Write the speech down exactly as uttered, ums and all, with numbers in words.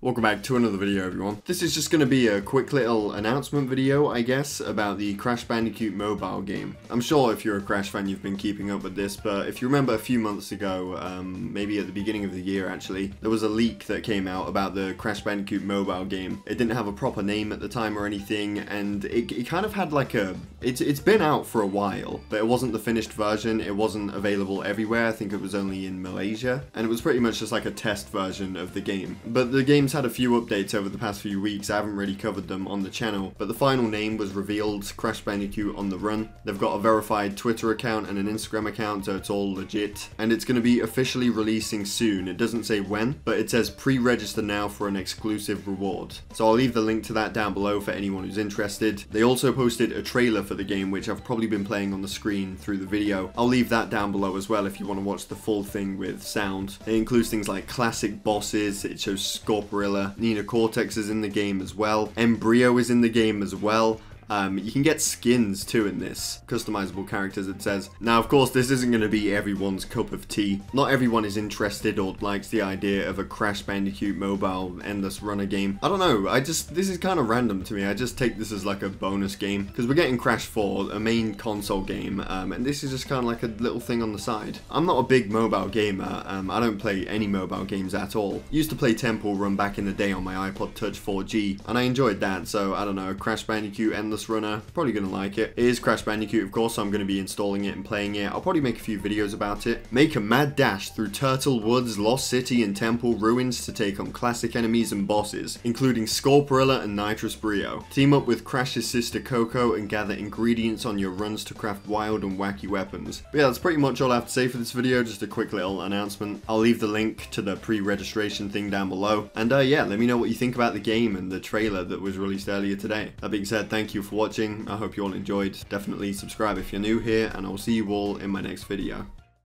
Welcome back to another video, everyone. This is just going to be a quick little announcement video, I guess, about the Crash Bandicoot mobile game. I'm sure if you're a Crash fan you've been keeping up with this, but if you remember a few months ago, um, maybe at the beginning of the year actually, there was a leak that came out about the Crash Bandicoot mobile game. It didn't have a proper name at the time or anything, and it, it kind of had like a... It's, it's been out for a while, but it wasn't the finished version, it wasn't available everywhere, I think it was only in Malaysia, and it was pretty much just like a test version of the game. But the game had a few updates over the past few weeks. I haven't really covered them on the channel, but the final name was revealed, Crash Bandicoot on the Run. They've got a verified Twitter account and an Instagram account, so it's all legit, and it's going to be officially releasing soon. It doesn't say when, but it says pre-register now for an exclusive reward. So I'll leave the link to that down below for anyone who's interested. They also posted a trailer for the game, which I've probably been playing on the screen through the video. I'll leave that down below as well if you want to watch the full thing with sound. It includes things like classic bosses, it shows Scorpion Gorilla. Nina Cortex is in the game as well. N. Brio is in the game as well. Um, you can get skins too in this. Customizable characters, it says. Now, of course, this isn't going to be everyone's cup of tea. Not everyone is interested or likes the idea of a Crash Bandicoot mobile endless runner game. I don't know. I just... This is kind of random to me. I just take this as like a bonus game. Because we're getting Crash four, a main console game. Um, and this is just kind of like a little thing on the side. I'm not a big mobile gamer. Um, I don't play any mobile games at all. Used to play Temple Run back in the day on my iPod Touch four G. And I enjoyed that. So, I don't know. Crash Bandicoot endless runner, probably gonna like it. It is Crash Bandicoot, of course, so I'm gonna be installing it and playing it. I'll probably make a few videos about it. Make a mad dash through Turtle Woods, Lost City, and Temple Ruins to take on classic enemies and bosses, including Scorporilla and Nitrous Brio. Team up with Crash's sister Coco and gather ingredients on your runs to craft wild and wacky weapons. But yeah, that's pretty much all I have to say for this video, just a quick little announcement. I'll leave the link to the pre-registration thing down below. And uh, yeah, let me know what you think about the game and the trailer that was released earlier today. That being said, thank you for watching. I hope you all enjoyed. Definitely subscribe if you're new here, and I'll see you all in my next video.